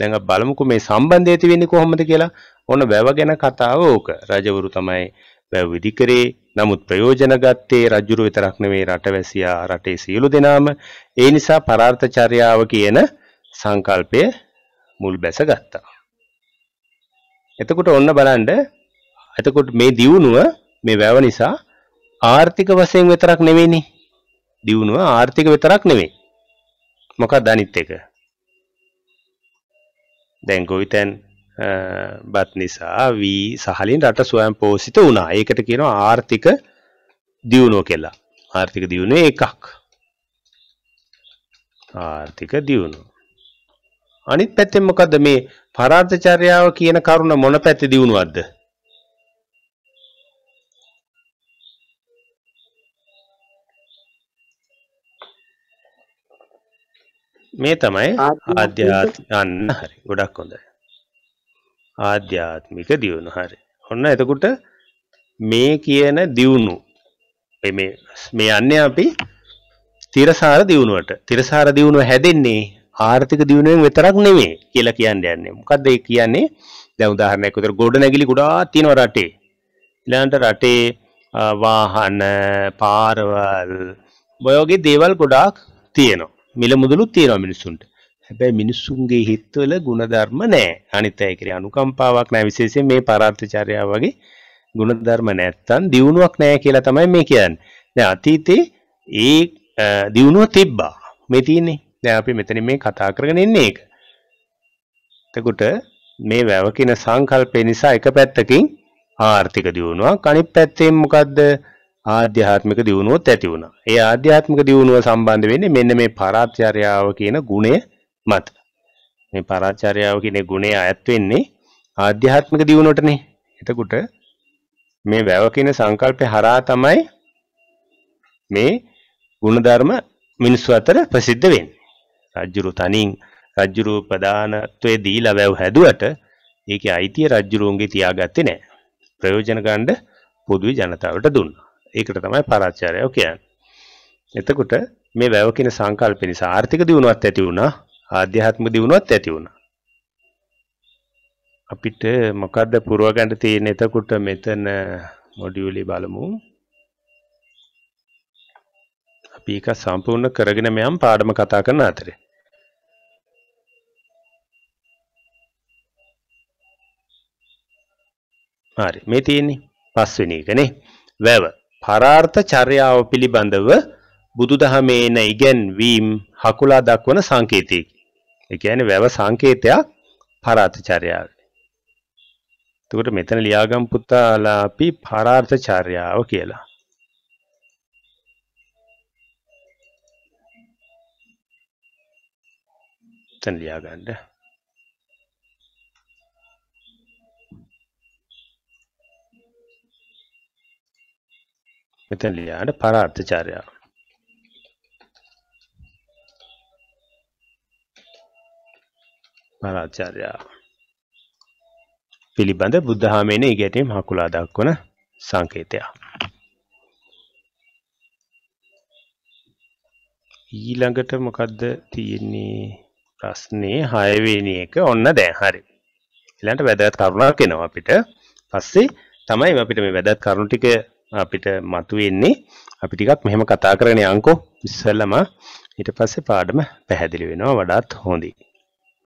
බලමුකෝ මේ සම්බන්ධය වෙන්නේ කොහොමද කියලා. ඔන්න වැව ගැන කතාව ඕක. රජවරු තමයි වැව විදි කරේ. නමුත් ප්‍රයෝජන ගත්තේ රජුරු විතරක් නෙවෙයි රටවැසියා රටේ සියලු දෙනාම. ඒ නිසා පරාර්ථචර්යාව කියන සංකල්පය මුල් බැස ගත්තා. එතකොට ඔන්න බලන්න. එතකොට මේ දියුණුව මේ වැව නිසා ආර්ථික වශයෙන් විතරක් නෙවෙයිනේ. දියුණුව ආර්ථික විතරක් නෙවෙයි. මොකක්ද අනිත් එක? දැන් ගොවිතැන් බත් නිසා වී සහලින් රට ස්වයංපෝෂිත වුණා. ඒකට කියනවා ආර්ථික දියුණුව කියලා. ආර්ථික දියුණුවේ එකක්. ආර්ථික දියුණුව. අනිත් පැත්තෙන් මොකද්ද මේ පරාර්ථචර්යාව කියන කරුණ මොන පැත්තේ දියුණුවක්ද? මේ තමයි ආධ්‍යාත්මික අන්න හරි ගොඩක් හොඳයි ආධ්‍යාත්මික දියුණුව හරි ඔන්න එතකොට මේ කියන දියුණුව මේ මේ යන්නේ අපි තිරසාර දියුණුවට තිරසාර දියුණුව හැදෙන්නේ ආර්ථික දියුණුවෙන් විතරක් නෙමෙයි කියලා කියන්නේ යන්නේ මොකද්ද ඒ කියන්නේ දැන් උදාහරණයක් විතර ගොඩනැගිලි ගොඩාක් තියෙනවා රටේ ඊළඟට රටේ වාහන පාරවල් වගේ දේවල් ගොඩාක් තියෙනවා මිල මුදලු තියෙනවා මිනිසුන්ට. හැබැයි මිනිසුන්ගේ හිතවල ಗುಣධර්ම නැහැ. අනිත් අය කෙරේ අනුකම්පාවක් නැහැ. විශේෂයෙන් මේ පරාර්ථචර්යාව වගේ ಗುಣධර්ම නැත්තම් දියුණුවක් නැහැ කියලා තමයි මේ කියන්නේ. දැන් අතීතේ ඒ දියුණුව තිබ්බා. මේ තියෙන්නේ. දැන් අපි මෙතන මේ කතා කරගෙන ඉන්නේ ඒක. එතකොට මේ වැව කියන සංකල්පය නිසා එක පැත්තකින් ආර්ථික දියුණුවක් අනිත් පැත්තෙන් මොකද්ද? ආධ්‍යාත්මික දියුණුවත් ඇති වුණා. ඒ ආධ්‍යාත්මික දියුණුව සම්බන්ධ වෙන්නේ මෙන්න මේ පරාර්ථචර්යාව කියන ගුණය මත. මේ පරාර්ථචර්යාව කියන ගුණය අයත් වෙන්නේ ආධ්‍යාත්මික දියුණුවටනේ. එතකොට මේ වැව කියන සංකල්පය හරහා තමයි මේ ගුණධර්ම මිනිස්සු අතර ප්‍රසිද්ධ වෙන්නේ. රජුරු තනින් රජුරු ප්‍රධානත්වයේ දීලා වැව හැදුවට ඒකේ අයිතිය රජුරුන්ගේ තියාගත්තේ නැහැ. ප්‍රයෝජන ගන්න පොදු ජනතාවට දුන්නා. ඒකට තමයි පරාචාරය කියන්නේ. එතකොට මේ වැව කියන සංකල්ප නිසා ආර්ථික දියුණුවක් ඇති වුණා, ආධ්‍යාත්මික දියුණුවක් ඇති වුණා. අපිට මොකද්ද පුරව ගන්න තියෙන්නේ? එතකොට මෙතන මොඩියුලේ බලමු. අපි එක සම්පූර්ණ කරගෙන මෙයන් පාඩම කතා කරන අතරේ හරි මේ තියෙන්නේ පස්වෙනි එකනේ. වැව පරාර්ථ චර්යාව පිළිබඳව බුදුදහමේන ඉගැන්වීම් හකුලා දක්වන සංකේතයකි. ඒ කියන්නේ වැව සංකේතයක් පරාර්ථ චර්යාවයි. එතකොට මෙතන ලියාගම් පුතාලා අපි පරාර්ථ චර්යාව කියලා. දැන් ලියාගන්න. මෙතන ලියාන පරාර්ථචර්යාව. පරාර්ථචර්යාව පිළිබඳ බුද්ධාමයේන ඉගැටීම් හකුලා දක්වන සංකේතය. ඊළඟට මොකද්ද තියෙන්නේ ප්‍රශ්නේ 6 වෙනි එක. ඔන්න දැන් හරි. ඊළඟට වැදගත් කරුණක් එනවා අපිට. පස්සේ තමයි අපිට මේ වැදගත් කරුණු ටික අපිට මතුවෙන්නේ අපි ටිකක් මෙහෙම කතා කරගෙන යන්කෝ ඉස්සෙල්ලාම ඊට පස්සේ පාඩම පැහැදිලි වෙනවා වඩාත් හොඳයි.